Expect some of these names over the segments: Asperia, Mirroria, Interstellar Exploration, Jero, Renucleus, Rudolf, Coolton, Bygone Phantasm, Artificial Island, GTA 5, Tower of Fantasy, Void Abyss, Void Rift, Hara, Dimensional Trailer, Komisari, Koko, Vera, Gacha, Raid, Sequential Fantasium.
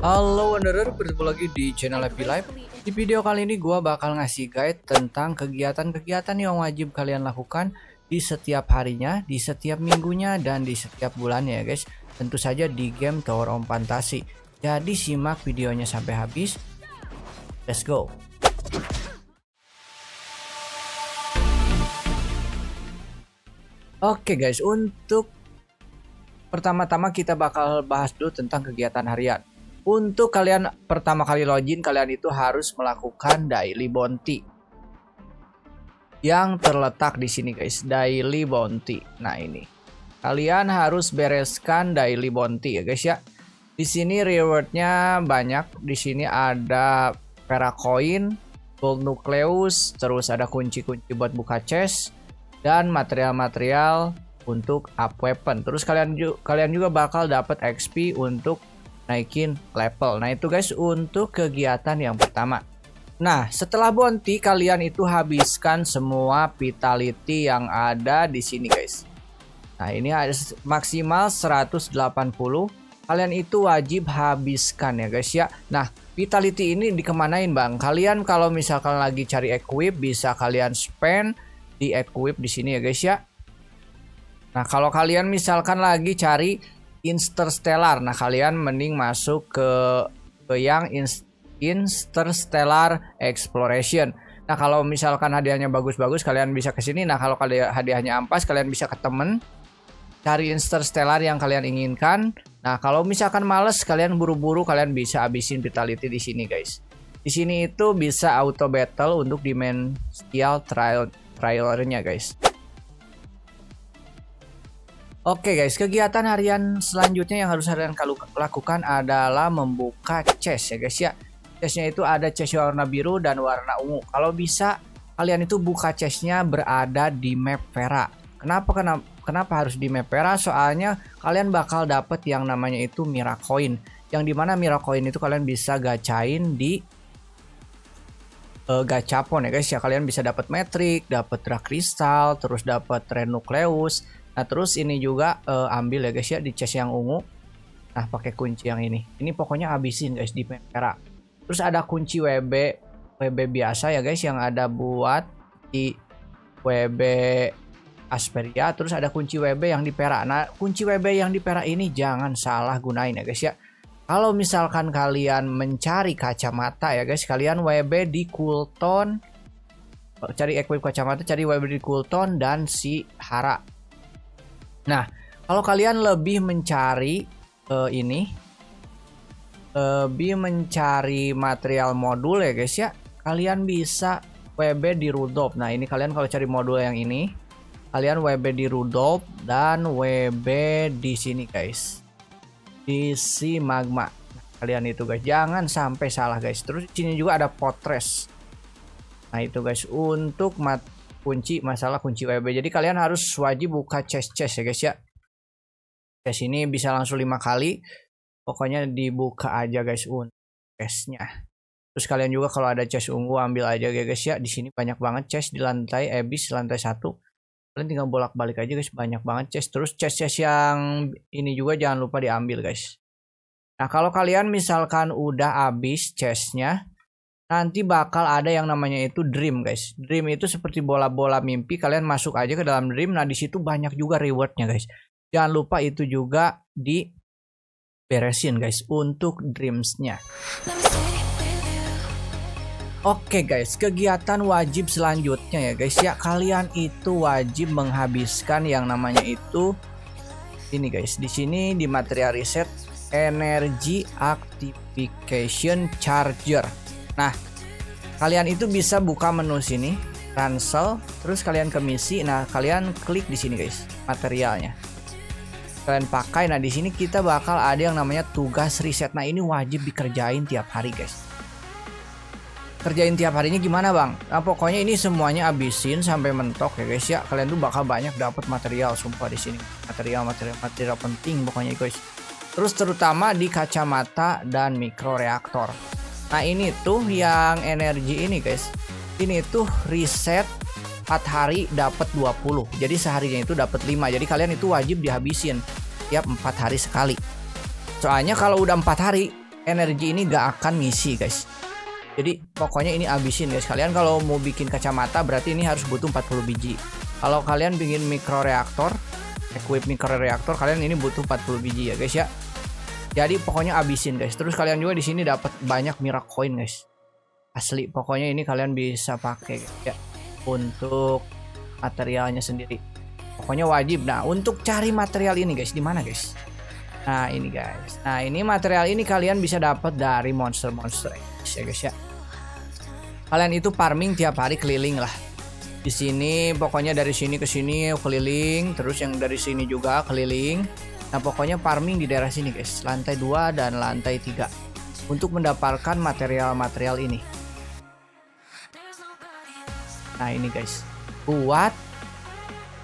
Halo Wanderer, bertemu lagi di channel Happy Life. Di video kali ini gua bakal ngasih guide tentang kegiatan-kegiatan yang wajib kalian lakukan di setiap harinya, di setiap minggunya, dan di setiap bulannya ya guys. Tentu saja di game Tower of Fantasy. Jadi simak videonya sampai habis. Let's go. Oke guys, untuk pertama-tama kita bakal bahas dulu tentang kegiatan harian. Untuk kalian pertama kali login, kalian itu harus melakukan daily bounty yang terletak di sini guys, daily bounty. Nah ini kalian harus bereskan daily bounty ya guys ya. Di sini rewardnya banyak. Di sini ada Vera Coin, Gold Nucleus, terus ada kunci-kunci buat buka chest, dan material-material untuk up weapon. Terus kalian juga bakal dapat XP untuk naikin level. Nah itu guys untuk kegiatan yang pertama. Nah setelah bounty, kalian itu habiskan semua vitality yang ada di sini guys. Nah ini ada maksimal 180. Kalian itu wajib habiskan ya guys ya. Nah vitality ini dikemanain bang? Kalian kalau misalkan lagi cari equip, bisa kalian spend di equip di sini ya guys ya. Nah kalau kalian misalkan lagi cari Interstellar, nah kalian mending masuk ke yang Interstellar Exploration. Nah kalau misalkan hadiahnya bagus-bagus, kalian bisa ke sini. Nah kalau hadiahnya ampas, kalian bisa ke temen, cari Interstellar yang kalian inginkan. Nah kalau misalkan males, kalian buru-buru, kalian bisa habisin vitality di sini guys. Di sini itu bisa auto battle untuk Dimensional Trailernya guys. Oke guys, kegiatan harian selanjutnya yang harus kalian lakukan adalah membuka chest ya guys ya. Chestnya itu ada chest warna biru dan warna ungu. Kalau bisa kalian itu buka chestnya berada di map Vera. Kenapa harus di map Vera? Soalnya kalian bakal dapet yang namanya itu Mirroria Coin, yang dimana Mirroria Coin itu kalian bisa gacain di gacapon ya guys ya. Kalian bisa dapat metrik, dapat dark crystal, terus dapat Renucleus. Nah terus ini juga ambil ya guys ya di chest yang ungu. Nah pakai kunci yang ini pokoknya abisin guys di merah. Terus ada kunci WB biasa ya guys, yang ada buat di WB Asperia. Terus ada kunci WB yang di perak. Nah kunci WB yang di perak ini jangan salah gunain ya guys ya. Kalau misalkan kalian mencari kacamata ya guys, kalian WB di Coolton, cari equip kacamata, cari WB di Coolton dan si Hara. Nah, kalau kalian lebih mencari material modul ya guys ya, kalian bisa WB di Rudolf. Nah, ini kalian kalau cari modul yang ini, kalian WB di Rudolf dan WB di sini guys, di si magma. Nah, kalian itu guys jangan sampai salah guys. Terus di sini juga ada potres. Nah itu guys untuk masalah kunci WB. Jadi kalian harus wajib buka chest ya guys ya. Chest ini bisa langsung 5 kali, pokoknya dibuka aja guys untuk chestnya. Terus kalian juga kalau ada chest ungu ambil aja ya guys ya. Di sini banyak banget chest di lantai Abyss lantai 1. Kalian tinggal bolak-balik aja guys, banyak banget chest. Terus chest yang ini juga jangan lupa diambil guys. Nah kalau kalian misalkan udah habis chestnya, nanti bakal ada yang namanya itu dream guys. Dream itu seperti bola-bola mimpi, kalian masuk aja ke dalam dream. Nah disitu banyak juga rewardnya guys. Jangan lupa itu juga diberesin guys untuk dreamsnya. Oke guys, kegiatan wajib selanjutnya ya guys ya, kalian itu wajib menghabiskan yang namanya itu ini guys. Di sini di material reset energy activation charger. Nah kalian itu bisa buka menu sini cancel, terus kalian ke misi. Nah kalian klik di sini guys materialnya, kalian pakai. Nah di sini kita bakal ada yang namanya tugas reset. Nah ini wajib dikerjain tiap hari guys. Kerjain tiap harinya gimana bang? Nah, pokoknya ini semuanya abisin sampai mentok ya guys ya. Kalian tuh bakal banyak dapat material sumpah di sini. Material penting pokoknya guys. Terus terutama di kacamata dan mikro reaktor. Nah ini tuh yang energi ini guys. Ini tuh reset 4 hari dapat 20. Jadi seharinya itu dapat 5. Jadi kalian itu wajib dihabisin tiap 4 hari sekali. Soalnya kalau udah 4 hari energi ini gak akan ngisi, guys. Jadi pokoknya ini abisin, guys. Kalian kalau mau bikin kacamata berarti ini harus butuh 40 biji. Kalau kalian bikin mikroreaktor, equip mikroreaktor, kalian ini butuh 40 biji ya, guys ya. Jadi pokoknya abisin, guys. Terus kalian juga di sini dapat banyak miracle coin, guys. Asli, pokoknya ini kalian bisa pakai, guys, ya, untuk materialnya sendiri. Pokoknya wajib. Nah, untuk cari material ini, guys, di mana, guys? Nah, ini, guys. Nah, ini material ini kalian bisa dapat dari monster-monster, guys, ya, guys ya. Kalian itu farming tiap hari, keliling lah. Di sini pokoknya dari sini ke sini keliling, terus yang dari sini juga keliling. Nah, pokoknya farming di daerah sini, guys, lantai 2 dan lantai 3 untuk mendapatkan material-material ini. Nah, ini, guys, buat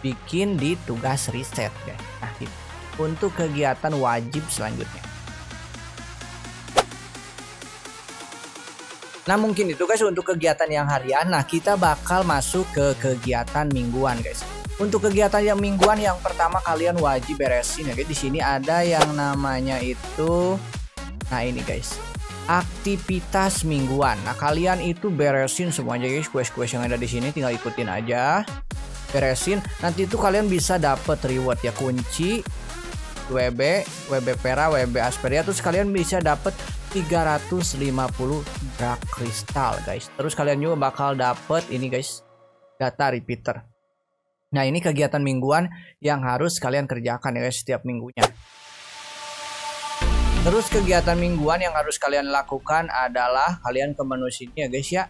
bikin di tugas riset, guys. Nah, gitu. Untuk kegiatan wajib selanjutnya. Nah, mungkin itu, guys, untuk kegiatan yang harian. Nah, kita bakal masuk ke kegiatan mingguan, guys. Untuk kegiatan yang mingguan yang pertama kalian wajib beresin ya, guys. Di sini ada yang namanya itu, nah ini, guys, aktivitas mingguan. Nah, kalian itu beresin semuanya, guys. Quest-quest yang ada di sini tinggal ikutin aja, beresin. Nanti itu kalian bisa dapat reward ya, kunci WB, WB Pera, WB Asperia. Terus kalian bisa dapat 350 dark kristal, guys. Terus kalian juga bakal dapet ini, guys, data repeater. Nah, ini kegiatan mingguan yang harus kalian kerjakan ya, guys, setiap minggunya. Terus kegiatan mingguan yang harus kalian lakukan adalah kalian ke menu sini ya, guys ya.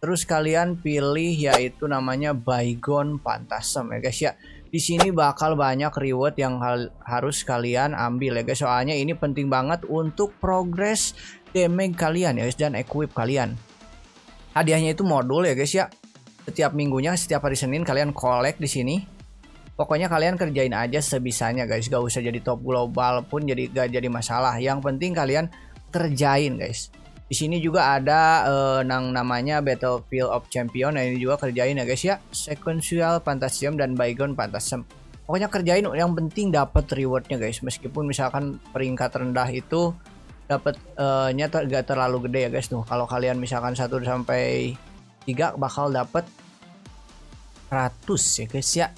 Terus kalian pilih yaitu namanya Bygone Phantasm ya, guys ya. Di sini bakal banyak reward yang harus kalian ambil ya, guys. Soalnya ini penting banget untuk progress damage kalian ya, guys, dan equip kalian. Hadiahnya itu modul ya, guys ya. Setiap minggunya, setiap hari Senin kalian collect di sini. Pokoknya kalian kerjain aja sebisanya, guys. Gak usah jadi top global pun jadi gak jadi masalah. Yang penting kalian kerjain, guys. Di sini juga ada namanya Battlefield of Champion. Nah, ini juga kerjain ya, guys ya. Sequential Fantasium dan Bygone Phantasm. Pokoknya kerjain, yang penting dapat rewardnya, guys. Meskipun misalkan peringkat rendah itu dapatnya gak terlalu gede ya, guys. Tuh, kalau kalian misalkan 1 sampai 3 bakal dapat 100 ya, guys ya.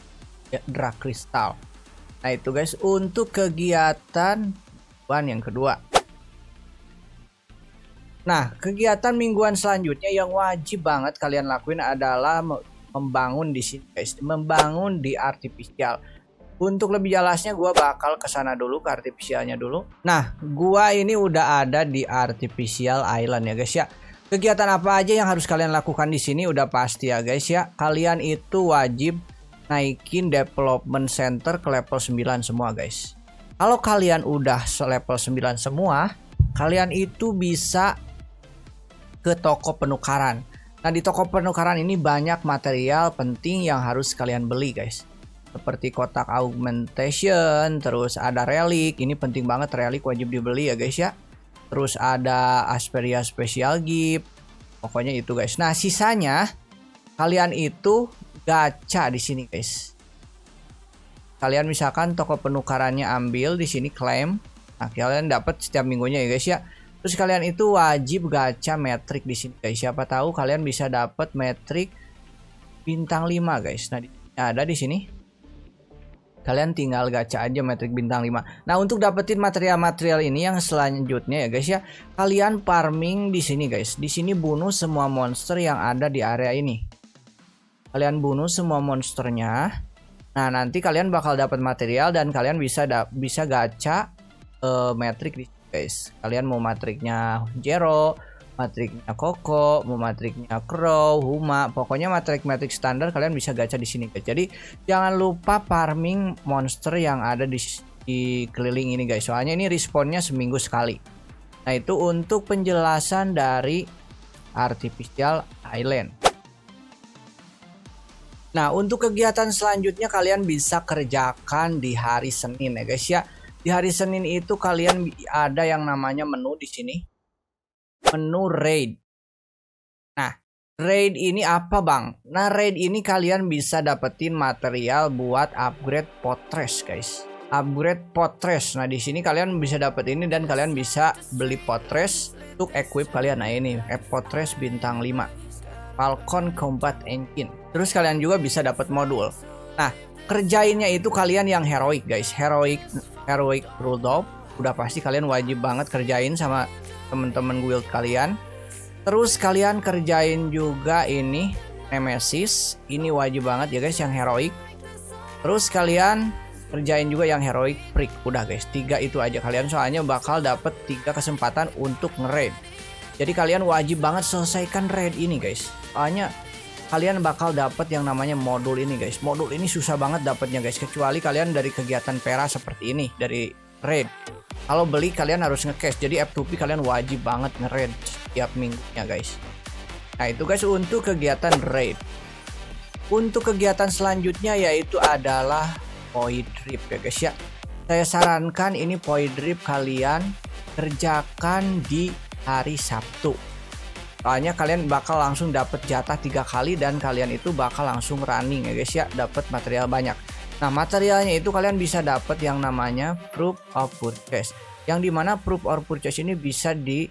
Ya, dark kristal. Nah, itu, guys, untuk kegiatan ban yang kedua. Nah, kegiatan mingguan selanjutnya yang wajib banget kalian lakuin adalah membangun di sini, guys. Membangun di artificial. Untuk lebih jelasnya gua bakal kesana dulu, ke artificialnya dulu. Nah, gua ini udah ada di Artificial Island ya, guys ya. Kegiatan apa aja yang harus kalian lakukan di sini udah pasti ya, guys ya. Kalian itu wajib naikin development center ke level 9 semua, guys. Kalau kalian udah level 9 semua, kalian itu bisa ke toko penukaran. Nah, di toko penukaran ini banyak material penting yang harus kalian beli, guys. Seperti kotak augmentation, terus ada relik. Ini penting banget, relik wajib dibeli ya, guys ya. Terus ada Asperia Special Gift. Pokoknya itu, guys. Nah, sisanya kalian itu gacha di sini, guys. Kalian misalkan toko penukarannya ambil di sini, claim. Nah, kalian dapat setiap minggunya ya, guys ya. Terus kalian itu wajib gacha metrik di sini, guys. Siapa tahu kalian bisa dapat metrik bintang 5, guys. Nah, ada di sini. Kalian tinggal gacha aja metrik bintang 5. Nah, untuk dapetin material-material ini yang selanjutnya ya, guys ya, kalian farming di sini, guys. Di sini bunuh semua monster yang ada di area ini. Kalian bunuh semua monsternya. Nah, nanti kalian bakal dapat material dan kalian bisa gacha matrik di sini, guys. Kalian mau matriknya Jero, matriknya Koko, mau matriknya Crow, Huma. Pokoknya matrik-matrik standar kalian bisa gacha di sini, guys. Jadi jangan lupa farming monster yang ada di keliling ini, guys. Soalnya ini respawnnya seminggu sekali. Nah, itu untuk penjelasan dari Artificial Island. Nah, untuk kegiatan selanjutnya kalian bisa kerjakan di hari Senin ya, guys ya. Di hari Senin itu kalian ada yang namanya menu di sini. Menu raid. Nah, raid ini apa, Bang? Nah, raid ini kalian bisa dapetin material buat upgrade potres, guys. upgrade potres. Nah di sini kalian bisa dapat ini dan kalian bisa beli potres untuk equip kalian. Nah ini potres bintang 5 Falcon Combat Engine. Terus kalian juga bisa dapat modul. Nah kerjainnya itu kalian yang heroic guys, heroic Rudolph. Udah pasti kalian wajib banget kerjain sama temen-temen guild kalian. Terus kalian kerjain juga ini Nemesis, ini wajib banget ya guys yang heroic. Terus kalian kerjain juga yang heroic prick. Udah guys, 3 itu aja kalian, soalnya bakal dapet 3 kesempatan untuk nge-raid. Jadi kalian wajib banget selesaikan raid ini guys, soalnya kalian bakal dapet yang namanya modul ini guys. Modul ini susah banget dapetnya guys, kecuali kalian dari kegiatan pera seperti ini, dari raid. Kalau beli kalian harus nge-cash, jadi F2P kalian wajib banget nge-raid tiap minggunya guys. Nah itu guys untuk kegiatan raid. Untuk kegiatan selanjutnya yaitu adalah Void Rift ya guys ya. Saya sarankan ini Void Rift kalian kerjakan di hari Sabtu. Soalnya kalian bakal langsung dapat jatah 3 kali dan kalian itu bakal langsung running ya guys ya, dapat material banyak. Nah materialnya itu kalian bisa dapat yang namanya Proof of Purchase, yang dimana Proof of Purchase ini bisa di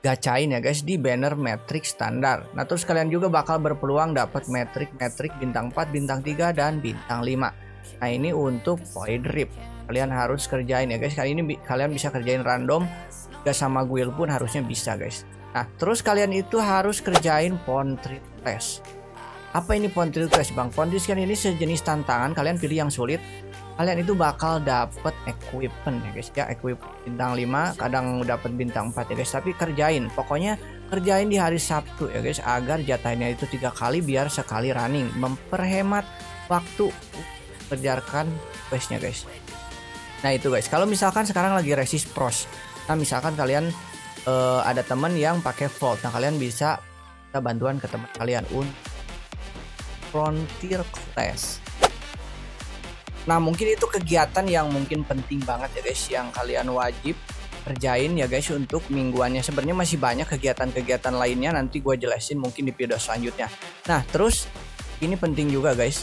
gacain ya guys di banner metrik standar. Nah terus kalian juga bakal berpeluang dapat metrik bintang 4, bintang 3 dan bintang 5. Nah ini untuk Void Rift kalian harus kerjain ya guys. Kali ini kalian bisa kerjain random, gak sama guild pun harusnya bisa guys. Nah terus kalian itu harus kerjain Foundry Test. Apa ini Foundry Test bang? Foundry Test kan ini sejenis tantangan, kalian pilih yang sulit, kalian itu bakal dapet equipment ya guys ya, equipment bintang 5 kadang dapet bintang 4 ya guys. Tapi kerjain, pokoknya kerjain di hari Sabtu ya guys, agar jatahnya itu 3 kali biar sekali running, memperhemat waktu kerjakan questnya guys. Nah itu guys, kalau misalkan sekarang lagi resist pros, nah misalkan kalian ada teman yang pakai vault, nah kalian bisa minta bantuan ke teman kalian untuk frontier quest. Nah mungkin itu kegiatan yang mungkin penting banget ya guys yang kalian wajib kerjain ya guys untuk mingguannya. Sebenarnya masih banyak kegiatan-kegiatan lainnya, nanti gue jelasin mungkin di video selanjutnya. Nah terus ini penting juga guys,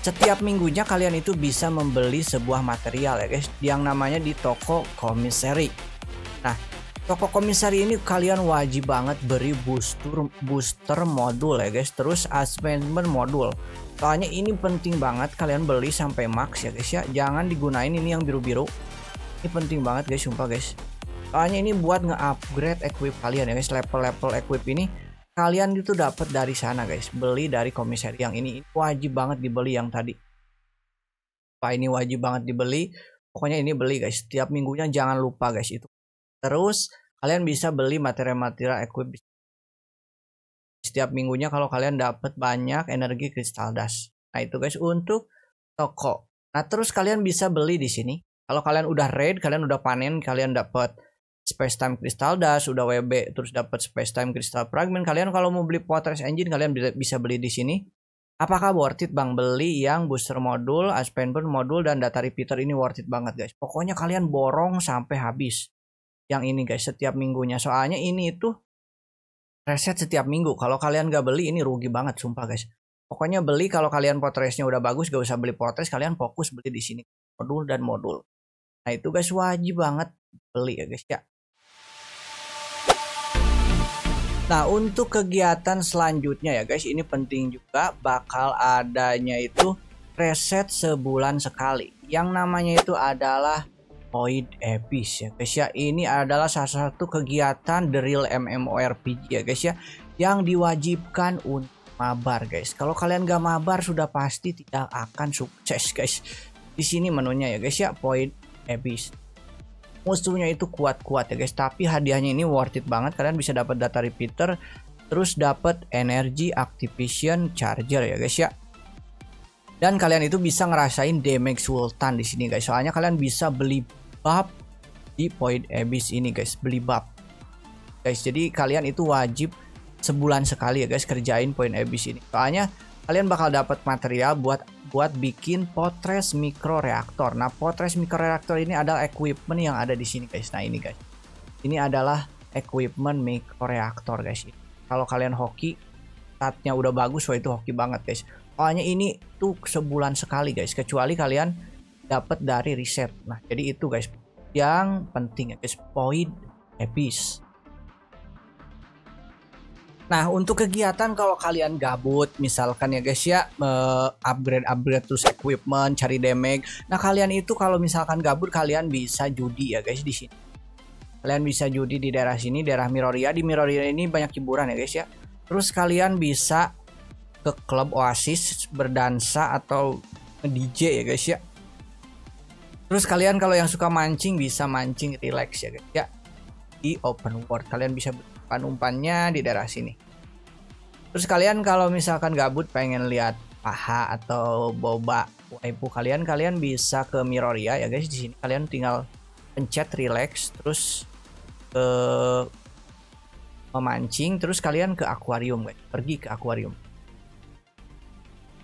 setiap minggunya kalian itu bisa membeli sebuah material ya guys yang namanya di toko komisari. Nah toko komisari ini kalian wajib banget beri booster modul ya guys, terus advancement modul. Soalnya ini penting banget kalian beli sampai max ya guys ya, jangan digunain ini yang biru-biru. Ini penting banget guys, sumpah guys. Soalnya ini buat nge-upgrade equip kalian ya guys, level-level equip ini kalian itu dapat dari sana guys, beli dari komisari yang ini. Ini wajib banget dibeli yang tadi. Pak ini wajib banget dibeli. Pokoknya ini beli guys, tiap minggunya jangan lupa guys itu. Terus kalian bisa beli material-material equip setiap minggunya kalau kalian dapat banyak energi kristal dust. Nah itu guys untuk toko. Nah terus kalian bisa beli di sini. Kalau kalian udah raid, kalian udah panen, kalian dapat space time kristal dust, udah WB, terus dapat space time kristal fragment. Kalian kalau mau beli potres engine kalian bisa beli di sini. Apakah worth it bang? Beli yang booster modul, advancement modul dan data repeater ini worth it banget guys. Pokoknya kalian borong sampai habis. Yang ini guys setiap minggunya. Soalnya ini itu reset setiap minggu. Kalau kalian gak beli ini rugi banget sumpah guys. Pokoknya beli, kalau kalian potresnya udah bagus gak usah beli potres, kalian fokus beli di sini modul dan modul. Nah itu guys wajib banget beli ya guys ya. Nah untuk kegiatan selanjutnya ya guys, ini penting juga, bakal adanya itu reset sebulan sekali. Yang namanya itu adalah Void Abyss ya guys ya. Ini adalah salah satu kegiatan The Real MMORPG ya guys ya, yang diwajibkan untuk mabar guys. Kalau kalian gak mabar sudah pasti tidak akan sukses guys. Di sini menunya ya guys ya, Void Abyss. Musuhnya itu kuat-kuat ya guys, tapi hadiahnya ini worth it banget. Kalian bisa dapat data repeater, terus dapat energy activation charger ya guys ya. Dan kalian itu bisa ngerasain damage sultan di sini guys. Soalnya kalian bisa beli buff di Void Abyss ini guys, beli buff guys. Jadi kalian itu wajib sebulan sekali ya guys kerjain Void Abyss ini. Soalnya kalian bakal dapat material buat bikin potres mikro reaktor. Nah, potres mikro reaktor ini adalah equipment yang ada di sini guys. Nah, ini guys. Ini adalah equipment mikro reaktor guys. Kalau kalian hoki saatnya udah bagus, wah itu hoki banget guys. Soalnya ini tuh sebulan sekali guys, kecuali kalian dapat dari riset. Nah, jadi itu guys yang penting ya guys, Void Abyss. Nah, untuk kegiatan kalau kalian gabut misalkan ya guys ya, upgrade terus equipment, cari damage. Nah, kalian itu kalau misalkan gabut kalian bisa judi ya guys di sini. Kalian bisa judi di daerah sini, daerah Mirroria. Di Mirroria ini banyak hiburan ya guys ya. Terus kalian bisa ke klub Oasis berdansa atau nge-DJ ya guys ya. Terus kalian kalau yang suka mancing bisa mancing relax ya guys ya. Di open world kalian bisa umpannya di daerah sini. Terus kalian kalau misalkan gabut pengen lihat paha atau boba waifu kalian, kalian bisa ke Mirroria ya guys. Di sini kalian tinggal pencet relax, terus ke memancing, terus kalian ke akuarium guys. Pergi ke akuarium.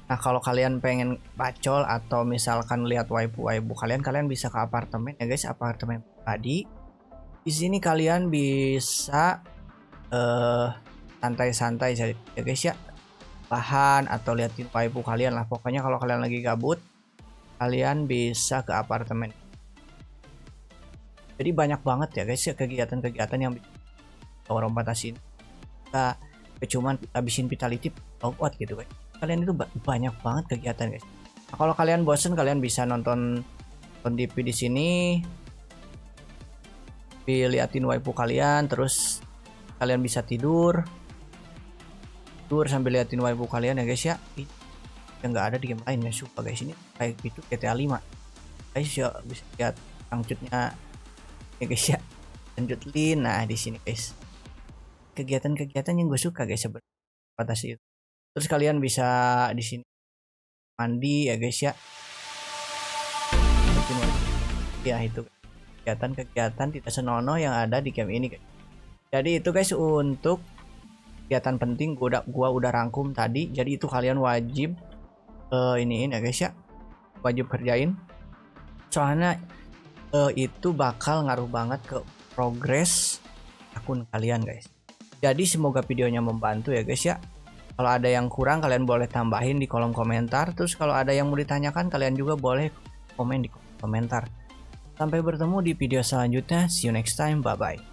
Nah, kalau kalian pengen bacol atau misalkan lihat waifu kalian, kalian bisa ke apartemen ya guys, apartemen tadi. Di sini kalian bisa santai-santai saja ya guys ya, bahan atau liatin waifu kalian lah. Pokoknya kalau kalian lagi gabut kalian bisa ke apartemen. Jadi banyak banget ya guys ya kegiatan-kegiatan yang Tower of Fantasy. Kita cuman habisin vitality out gitu guys. Kalian itu banyak banget kegiatan guys. Nah, kalau kalian bosen kalian bisa nonton TV di sini, diliatin waifu kalian, terus kalian bisa tidur sambil liatin waifu kalian ya guys ya. Yang nggak ada di game lain ya, suka guys ini kayak gitu GTA 5 guys ya, bisa lihat lanjutnya ya guys ya, lanjutin. Nah, di sini guys kegiatan-kegiatan yang gue suka guys sebenarnya. Terus kalian bisa di sini mandi ya guys ya, ya itu kegiatan-kegiatan tidak senonoh yang ada di game ini guys. Jadi itu guys untuk kegiatan penting gua udah rangkum tadi. Jadi itu kalian wajib iniin ya guys ya, wajib kerjain. Soalnya itu bakal ngaruh banget ke progres akun kalian guys. Jadi semoga videonya membantu ya guys ya. Kalau ada yang kurang kalian boleh tambahin di kolom komentar. Terus kalau ada yang mau ditanyakan kalian juga boleh komen di komentar. Sampai bertemu di video selanjutnya. See you next time. Bye bye.